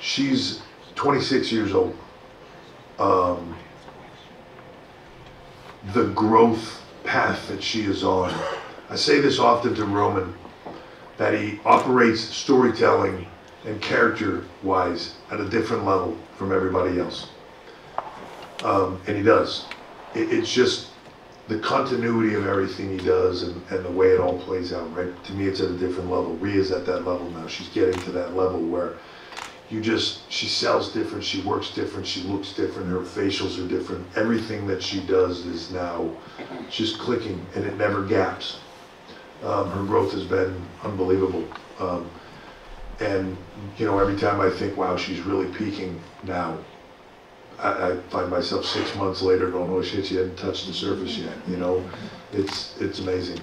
She's 26 years old. The growth path that she is on. I say this often to Roman, that he operates storytelling and character-wise at a different level from everybody else. And he does. It's just the continuity of everything he does and the way it all plays out, right? To me, it's at a different level. Rhea's at that level now. She's getting to that level where you just, she sells different, she works different, she looks different, her facials are different. Everything that she does is now just clicking, and it never gaps. Her growth has been unbelievable. And, you know, every time I think, wow, she's really peaking now, I find myself 6 months later going, oh shit, she hadn't touched the surface yet, you know? It's amazing.